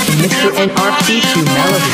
from Mr. NRP to Melody.